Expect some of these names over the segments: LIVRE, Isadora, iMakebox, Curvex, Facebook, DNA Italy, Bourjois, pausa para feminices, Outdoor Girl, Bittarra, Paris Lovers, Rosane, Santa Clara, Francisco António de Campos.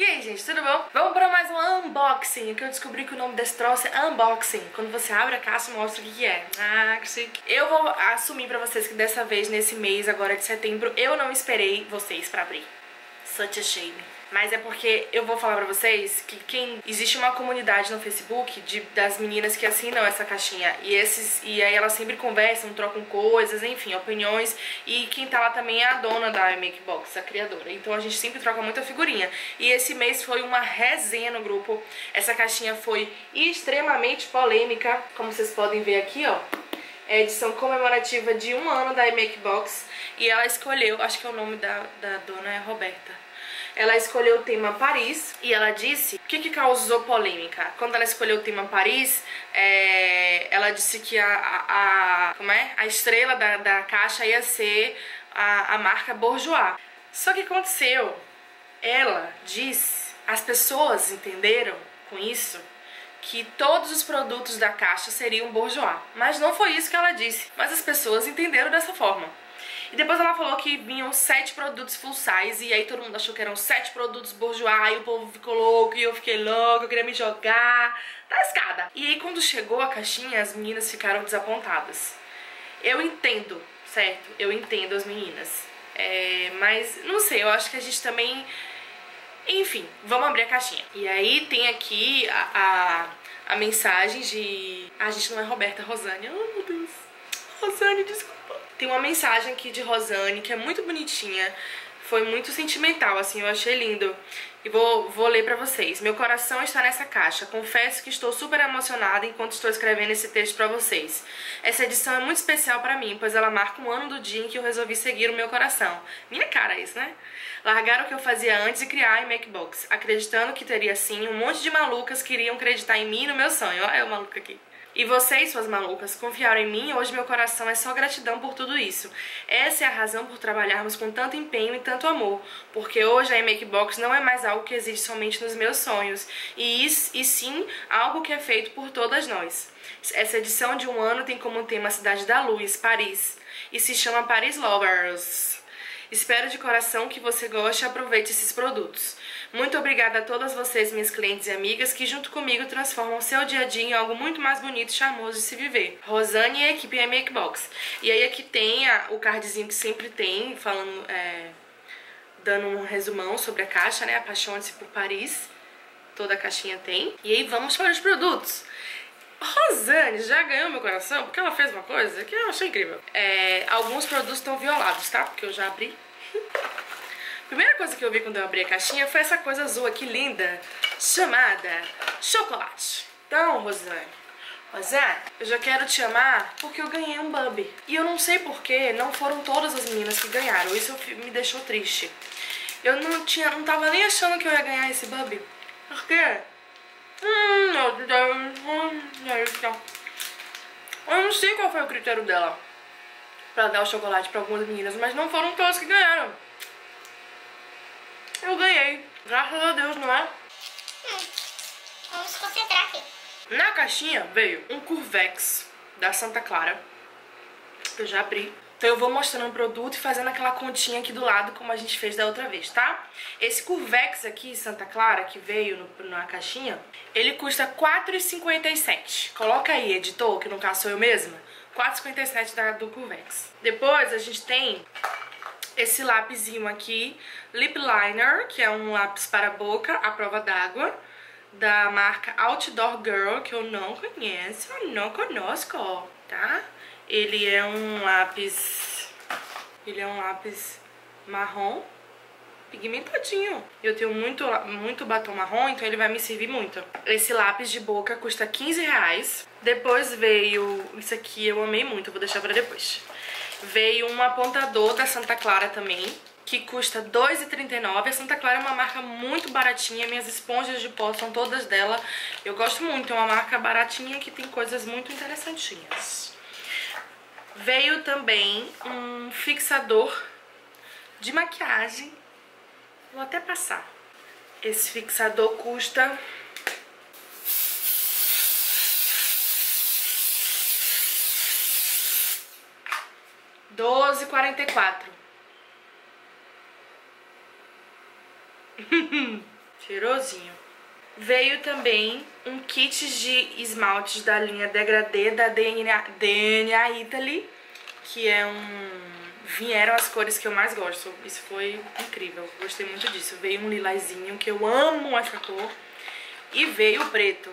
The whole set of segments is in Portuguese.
E aí, gente, tudo bom? Vamos pra mais um unboxing, que eu descobri que o nome desse troço é unboxing. Quando você abre a caixa, mostra o que é. Ah, que chique. Eu vou assumir pra vocês que dessa vez, nesse mês agora de setembro, eu não esperei vocês pra abrir. Such a shame. Mas é porque eu vou falar pra vocês que existe uma comunidade no Facebook das meninas que assinam essa caixinha. E aí elas sempre conversam, trocam coisas, enfim, opiniões. E quem tá lá também é a dona da iMakebox, a criadora. Então a gente sempre troca muita figurinha. E esse mês foi uma resenha no grupo. Essa caixinha foi extremamente polêmica, como vocês podem ver aqui, ó. É a edição comemorativa de 1 ano da iMakebox. E ela escolheu, acho que é o nome da dona é Roberta. Ela escolheu o tema Paris e ela disse o que causou polêmica. Quando ela escolheu o tema Paris, ela disse que a estrela da caixa ia ser a marca Bourjois. Só que aconteceu, ela disse, as pessoas entenderam com isso que todos os produtos da caixa seriam Bourjois. Mas não foi isso que ela disse, mas as pessoas entenderam dessa forma. E depois ela falou que vinham 7 produtos full size, e aí todo mundo achou que eram 7 produtos Bourjois, e o povo ficou louco, e eu fiquei louca, eu queria me jogar da escada. E aí quando chegou a caixinha, as meninas ficaram desapontadas. Eu entendo, certo? Eu entendo as meninas. Mas, não sei, eu acho que a gente também... Enfim, vamos abrir a caixinha. E aí tem aqui a mensagem de... A gente não é Roberta, é Rosane. Oh, meu Deus. Rosane, desculpa. Tem uma mensagem aqui de Rosane, que é muito bonitinha, foi muito sentimental, assim, eu achei lindo. E vou ler pra vocês. Meu coração está nessa caixa, confesso que estou super emocionada enquanto estou escrevendo esse texto pra vocês. Essa edição é muito especial pra mim, pois ela marca 1 ano do dia em que eu resolvi seguir o meu coração. Minha cara isso, né? Largar o que eu fazia antes e criar a iMakebox, acreditando que teria, sim, um monte de malucas que iriam acreditar em mim e no meu sonho. Olha eu maluca aqui. E vocês, suas malucas, confiaram em mim e hoje meu coração é só gratidão por tudo isso. Essa é a razão por trabalharmos com tanto empenho e tanto amor, porque hoje a iMakebox não é mais algo que existe somente nos meus sonhos, e sim algo que é feito por todas nós. Essa edição de 1 ano tem como tema a Cidade da Luz, Paris, e se chama Paris Lovers. Espero de coração que você goste e aproveite esses produtos. Muito obrigada a todas vocês, minhas clientes e amigas, que junto comigo transformam seu dia a dia em algo muito mais bonito e charmoso de se viver. Rosane e a equipe iMakebox. E aí aqui tem o cardzinho que sempre tem, falando, dando um resumão sobre a caixa, né? Apaixone-se por Paris. Toda a caixinha tem. E aí vamos para os produtos. Rosane já ganhou meu coração porque ela fez uma coisa que eu achei incrível. Alguns produtos estão violados, tá? Porque eu já abri. Primeira coisa que eu vi quando eu abri a caixinha foi essa coisa azul aqui linda, chamada chocolate. Então, Rosane, eu já quero te amar porque eu ganhei um Bambi. E eu não sei porquê, não foram todas as meninas que ganharam, isso me deixou triste. Eu não tava nem achando que eu ia ganhar esse Bambi. Por quê? Eu não sei qual foi o critério dela pra dar o chocolate pra algumas meninas, mas não foram todas que ganharam. Eu ganhei. Graças a Deus, não é? Vamos se concentrar aqui. Na caixinha veio um Curvex da Santa Clara, que eu já abri. Então eu vou mostrando o produto e fazendo aquela continha aqui do lado, como a gente fez da outra vez, tá? Esse Curvex aqui, Santa Clara, que veio na caixinha, ele custa R$4,57. Coloca aí, editor, que no caso sou eu mesma, R$4,57 do Curvex. Depois a gente tem... esse lápisinho aqui, Lip Liner, que é um lápis para a boca, à prova d'água, da marca Outdoor Girl, que eu não conheço, não conosco, tá? Ele é um lápis marrom, pigmentadinho. Eu tenho muito batom marrom, então ele vai me servir muito. Esse lápis de boca custa R$15. Depois veio... isso aqui eu amei muito, eu vou deixar pra depois. Veio um apontador da Santa Clara também, que custa R$2,39. A Santa Clara é uma marca muito baratinha. Minhas esponjas de pó são todas dela. Eu gosto muito, é uma marca baratinha que tem coisas muito interessantinhas. Veio também um fixador de maquiagem. Vou até passar. Esse fixador custa... R$12,44. Cheirosinho. Veio também um kit de esmaltes da linha Degradê da DNA Italy, que é vieram as cores que eu mais gosto. Isso foi incrível, gostei muito disso. Veio um lilazinho, que eu amo essa cor. E veio o preto.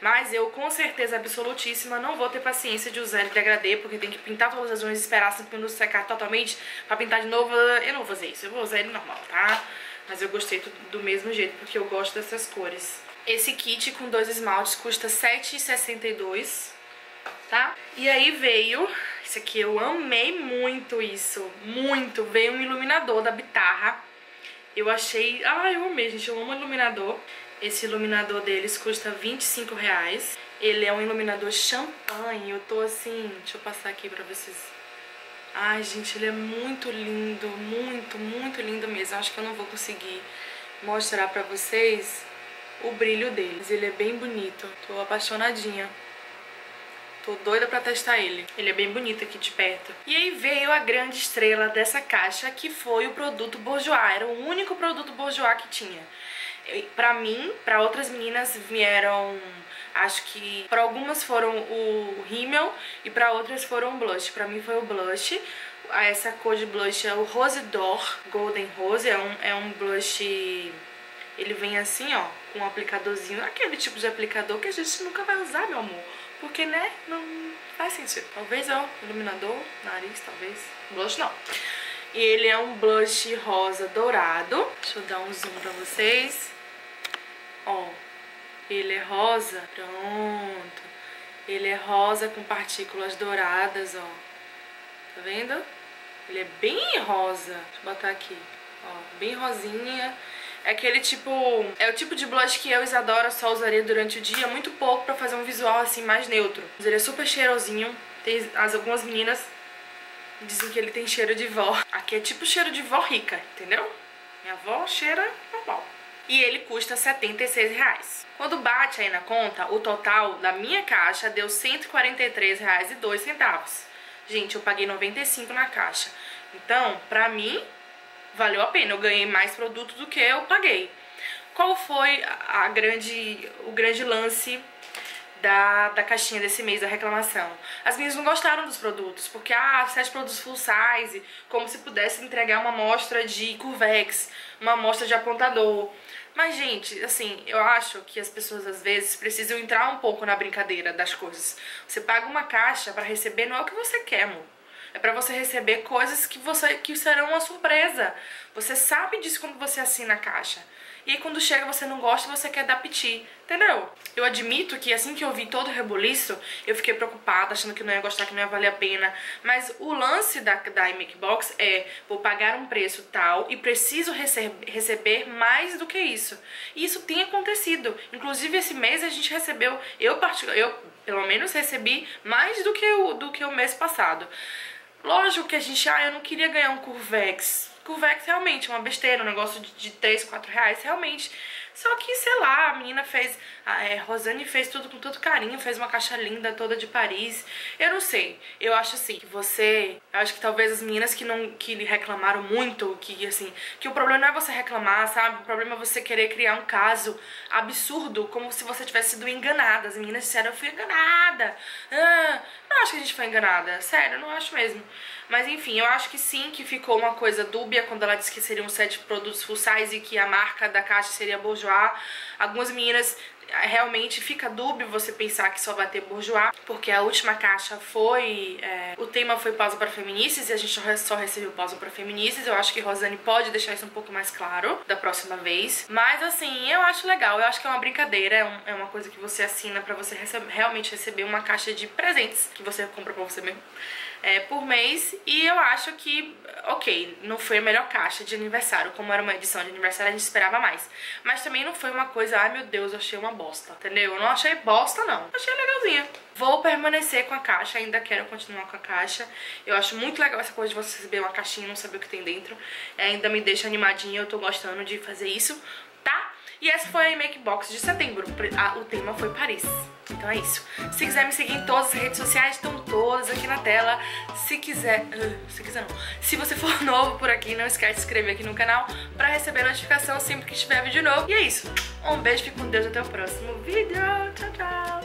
Mas eu, com certeza absolutíssima, não vou ter paciência de usar ele degradê, porque tem que pintar todas as unhas e esperar 5 minutos secar totalmente pra pintar de novo. Eu não vou fazer isso, eu vou usar ele normal, tá? Mas eu gostei do mesmo jeito, porque eu gosto dessas cores. Esse kit com 2 esmaltes custa R$7,62, tá? E aí veio... Isso aqui eu amei muito isso, muito! Veio um iluminador da Bittarra. Eu achei... Ah, eu amei, gente, eu amo iluminador. Esse iluminador deles custa R$25. Ele é um iluminador champanhe. Eu tô assim... Deixa eu passar aqui pra vocês. Ai, gente, ele é muito lindo. Muito, muito lindo mesmo. Acho que eu não vou conseguir mostrar pra vocês o brilho deles. Ele é bem bonito. Tô apaixonadinha. Tô doida pra testar ele. Ele é bem bonito aqui de perto. E aí veio a grande estrela dessa caixa, que foi o produto Bourjois. Era o único produto Bourjois que tinha. Pra mim, pra outras meninas vieram, acho que pra algumas foram o rímel e pra outras foram o blush. Pra mim foi o blush. Essa cor de blush é o Rose d'Or, Golden Rose. É um blush, ele vem assim, ó, com um aplicadorzinho. Aquele tipo de aplicador que a gente nunca vai usar, meu amor. Porque, né, não faz sentido. Talvez, ó, iluminador, nariz, talvez. Blush não. E ele é um blush rosa dourado. Deixa eu dar um zoom pra vocês. Ó, ele é rosa. Pronto. Ele é rosa com partículas douradas, ó. Tá vendo? Ele é bem rosa. Deixa eu botar aqui. Ó, bem rosinha. É aquele tipo... É o tipo de blush que eu, Isadora, só usaria durante o dia. Muito pouco pra fazer um visual, assim, mais neutro. Ele é super cheirosinho. Tem algumas meninas... Dizem que ele tem cheiro de vó. Aqui é tipo cheiro de vó rica, entendeu? Minha avó cheira normal. E ele custa R$76. Quando bate aí na conta, o total da minha caixa deu R$143,02. Gente, eu paguei R$95 na caixa. Então, pra mim, valeu a pena. Eu ganhei mais produto do que eu paguei. Qual foi o grande lance da caixinha desse mês da reclamação? As meninas não gostaram dos produtos, porque, 7 produtos full size, como se pudesse entregar uma amostra de Curvex, uma amostra de apontador. Mas, gente, assim, eu acho que as pessoas, às vezes, precisam entrar um pouco na brincadeira das coisas. Você paga uma caixa pra receber, não é o que você quer, amor. É pra você receber coisas que serão uma surpresa. Você sabe disso quando você assina a caixa. E aí quando chega você não gosta, você quer dar piti, entendeu? Eu admito que assim que eu vi todo o rebuliço, eu fiquei preocupada, achando que não ia gostar, que não ia valer a pena. Mas o lance da iMakebox é, vou pagar um preço tal e preciso receber mais do que isso. E isso tem acontecido. Inclusive esse mês a gente recebeu, eu pelo menos recebi mais do que o mês passado. Lógico que a gente, eu não queria ganhar um Curvex. Curvex realmente é uma besteira, um negócio de R$3, R$4, realmente. Só que, sei lá, a menina fez... Rosane fez tudo com todo carinho, fez uma caixa linda toda de Paris. Eu não sei, eu acho assim, que você... Eu acho que talvez as meninas que reclamaram muito, que assim... Que o problema não é você reclamar, sabe? O problema é você querer criar um caso absurdo, como se você tivesse sido enganada. As meninas disseram, eu fui enganada. Não acho que a gente foi enganada, sério, não acho mesmo. Mas enfim, eu acho que sim, que ficou uma coisa dúbia quando ela disse que seriam 7 produtos full size e que a marca da caixa seria Bourjois. Algumas meninas realmente fica dúbio você pensar que só vai ter Bourjois, porque a última caixa foi... o tema foi pausa para feministas e a gente só recebeu pausa para feministas. Eu acho que Rosane pode deixar isso um pouco mais claro da próxima vez. Mas assim, eu acho legal, eu acho que é uma brincadeira, é uma coisa que você assina para você realmente receber uma caixa de presentes que você compra para você mesmo. Por mês, e eu acho que, ok, não foi a melhor caixa de aniversário, como era uma edição de aniversário a gente esperava mais, mas também não foi uma coisa, ai meu Deus, eu achei uma bosta, entendeu? Eu não achei bosta não, achei legalzinha. Vou permanecer com a caixa, ainda quero continuar com a caixa. Eu acho muito legal essa coisa de você receber uma caixinha e não saber o que tem dentro, ainda me deixa animadinha, eu tô gostando de fazer isso, tá? E essa foi a iMakebox de setembro, o tema foi Paris. Então é isso. Se quiser me seguir em todas as redes sociais, estão todas aqui na tela. Se você for novo por aqui, não esquece de se inscrever aqui no canal pra receber notificação sempre que tiver vídeo novo. E é isso. Um beijo, fique com Deus, até o próximo vídeo. Tchau, tchau.